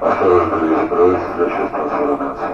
Осторожно, лишь брови для чувства трансформации.